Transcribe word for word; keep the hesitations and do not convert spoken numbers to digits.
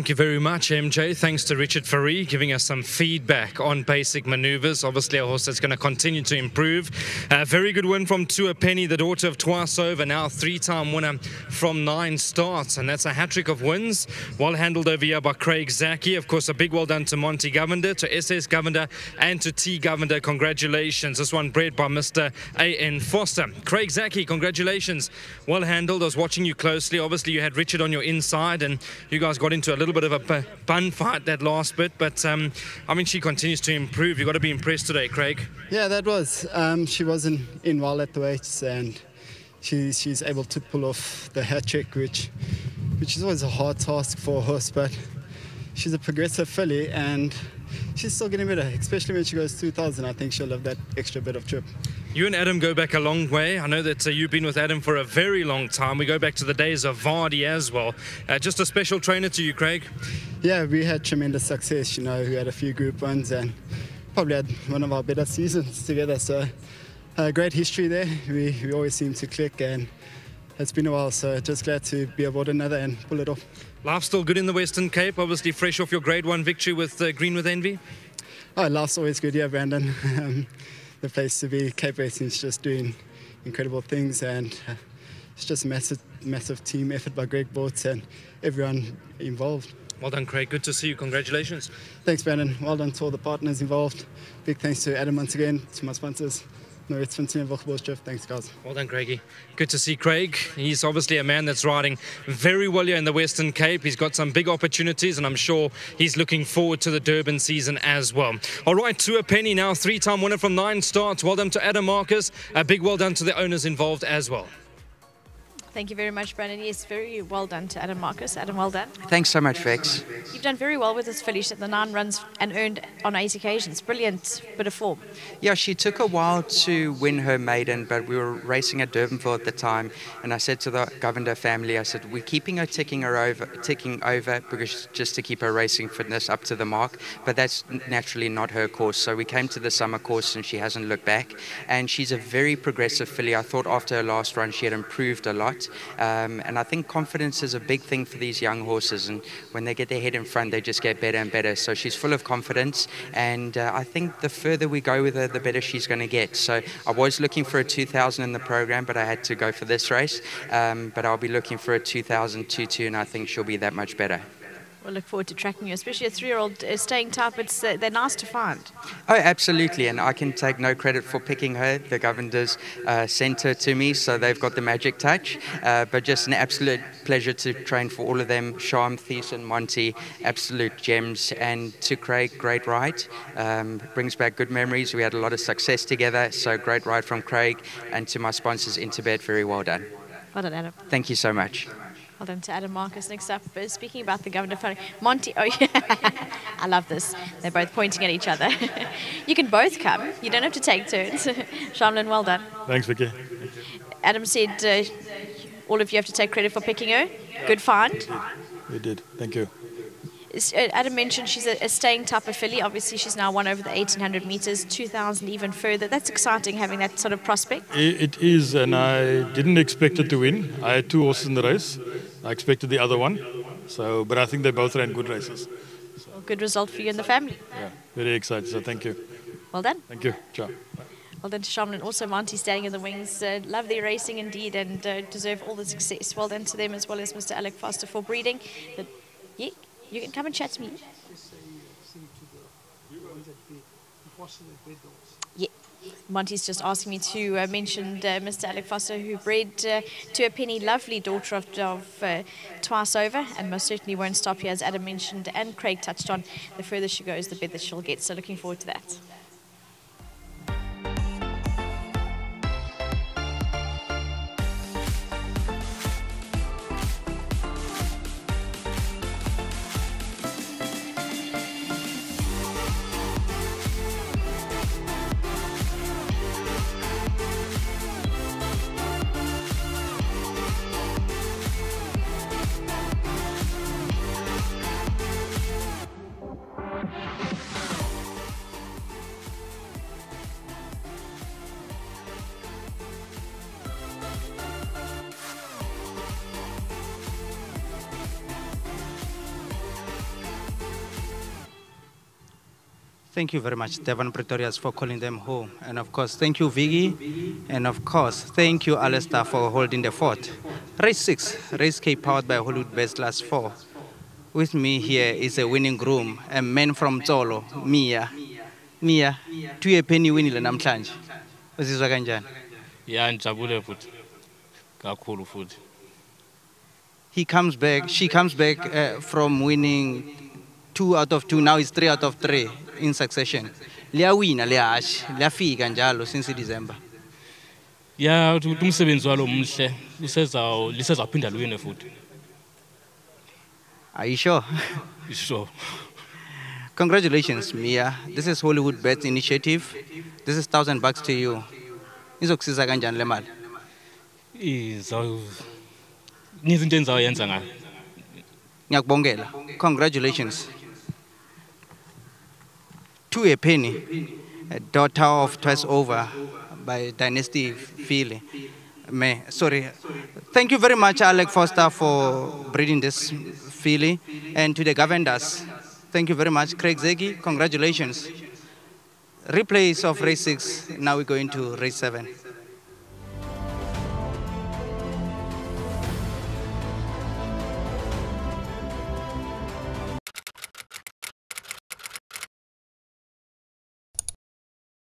Thank you very much, M J. Thanks to Richard Farie giving us some feedback on basic manoeuvres. Obviously, a horse that's going to continue to improve. A very good win from Two a Penny, the daughter of Tsolo, now three-time winner from nine starts. And that's a hat-trick of wins. Well handled over here by Craig Zackey. Of course, a big well done to Monty Govender, to S S Govender, and to T Govender. Congratulations. This one bred by Mister A N Foster. Craig Zackey, congratulations. Well handled. I was watching you closely. Obviously, you had Richard on your inside, and you guys got into a little bit of a bun fight that last bit, but um, I mean, she continues to improve. You've got to be impressed today, Craig. Yeah, that was. Um, she wasn't in well at the weights, and she, she's able to pull off the hat trick, which, which is always a hard task for a horse, but she's a progressive filly, and she's still getting better, especially when she goes two thousand. I think she'll love that extra bit of trip. You and Adam go back a long way. I know that uh, you've been with Adam for a very long time. We go back to the days of Vardy as well. Uh, just a special trainer to you, Craig. Yeah, we had tremendous success. You know, we had a few group ones and probably had one of our better seasons together. So, uh, great history there. We, we always seem to click, and it's been a while. So, just glad to be aboard another and pull it off. Life's still good in the Western Cape. Obviously, fresh off your Grade One victory with uh, Green with Envy. Oh, life's always good, yeah, Brandon. um, The place to be. Cape Racing's just doing incredible things, and uh, it's just a massive, massive team effort by Greg Bortz and everyone involved. Well done, Craig. Good to see you. Congratulations. Thanks, Brandon. Well done to all the partners involved. Big thanks to Adam once again, to my sponsors. Thanks, guys. Well done, Craigie. Good to see Craig. He's obviously a man that's riding very well here in the Western Cape. He's got some big opportunities, and I'm sure he's looking forward to the Durban season as well. All right, Two a Penny now, three-time winner from nine starts. Well done to Adam Marcus. A big well done to the owners involved as well. Thank you very much, Brandon. Yes, very well done to Adam Marcus. Adam, well done. Thanks so much, Vex. You've done very well with this filly. She had the nine runs and earned on eight occasions. Brilliant bit of form. Yeah, she took a while to win her maiden, but we were racing at Durbanville at the time, and I said to the Govender family, I said, we're keeping her ticking her over, ticking over, because just to keep her racing fitness up to the mark, but that's naturally not her course. So we came to the summer course, and she hasn't looked back, and she's a very progressive filly. I thought after her last run, she had improved a lot. Um, and I think confidence is a big thing for these young horses, and when they get their head in front, they just get better and better. So she's full of confidence, and uh, I think the further we go with her, the better she's going to get. So I was looking for a two thousand in the program, but I had to go for this race, um, but I'll be looking for a two thousand, two two, and I think she'll be that much better. We'll look forward to tracking you, especially a three-year-old uh, staying type. It's, uh, they're nice to find. Oh, absolutely, and I can take no credit for picking her. The Govenders uh, sent her to me, so they've got the magic touch. Uh, but just an absolute pleasure to train for all of them. Sham, Thies and Monty, absolute gems. And to Craig, great ride. Um, brings back good memories. We had a lot of success together, so great ride from Craig. And to my sponsors, Intibet, very well done. Well done, Adam. Thank you so much. Well done to Adam Marcus. Next up, uh, speaking about the Govender family, Monty, oh yeah, I love this. They're both pointing at each other. You can both come. You don't have to take turns. Shamlan, well done. Thanks, Vicky. Adam said uh, all of you have to take credit for picking her. Good find. We did. We did. Thank you. Adam mentioned she's a staying type of filly. Obviously, she's now won over the eighteen hundred metres, two thousand even further. That's exciting, having that sort of prospect. It is, and I didn't expect her to win. I had two horses in the race. I expected the other one. So, but I think they both ran good races. So. Well, good result for you and the family. Yeah, very excited. So thank you. Well done. Thank you. Ciao. Well done to Shamlan. Also, Monty standing in the wings. Uh, love their racing indeed, and uh, deserve all the success. Well done to them, as well as Mister Alec Foster for breeding. The, yeah. You can come and chat to me. Yeah. Monty's just asking me to uh, mention uh, Mister Alec Foster, who bred uh, Two a Penny, lovely daughter of, of uh, Tsolo, and most certainly won't stop here, as Adam mentioned and Craig touched on. The further she goes, the better she'll get. So looking forward to that. Thank you very much, Devon Pretorius, for calling them home. And of course, thank you, Viggy. And of course, thank you, Alistair, for holding the fort. Race six, race K powered by Hollywoodbets class four. With me here is a winning groom, a man from Tsolo, Mia. Mia, two a penny winning le namhlanje. Uzizwa kanjani? Yeah, njabule futhi. Kakhulu futhi. He comes back, she comes back uh, from winning two out of two, now it's three out of three in succession. Liyawina liyashi, liyafika njalo since December. Yeah, umsebenzi walo mhle, lisezawuphinda liwine futhi. Are you sure? Sure. Congratulations, Mia. This is Hollywoodbets initiative. This is thousand bucks to you. Izokusiza kanjani le mali? Nizinto enizawuyenza ngayo. Ngiyakubongela. Congratulations. Two a Penny, a daughter of twice over by Dynasty Philly. May, sorry. Thank you very much, Alec Foster, for breeding this filly. And to the Govenders, thank you very much. Craig Zackey, congratulations. Replays of race six. Now we go into race seven.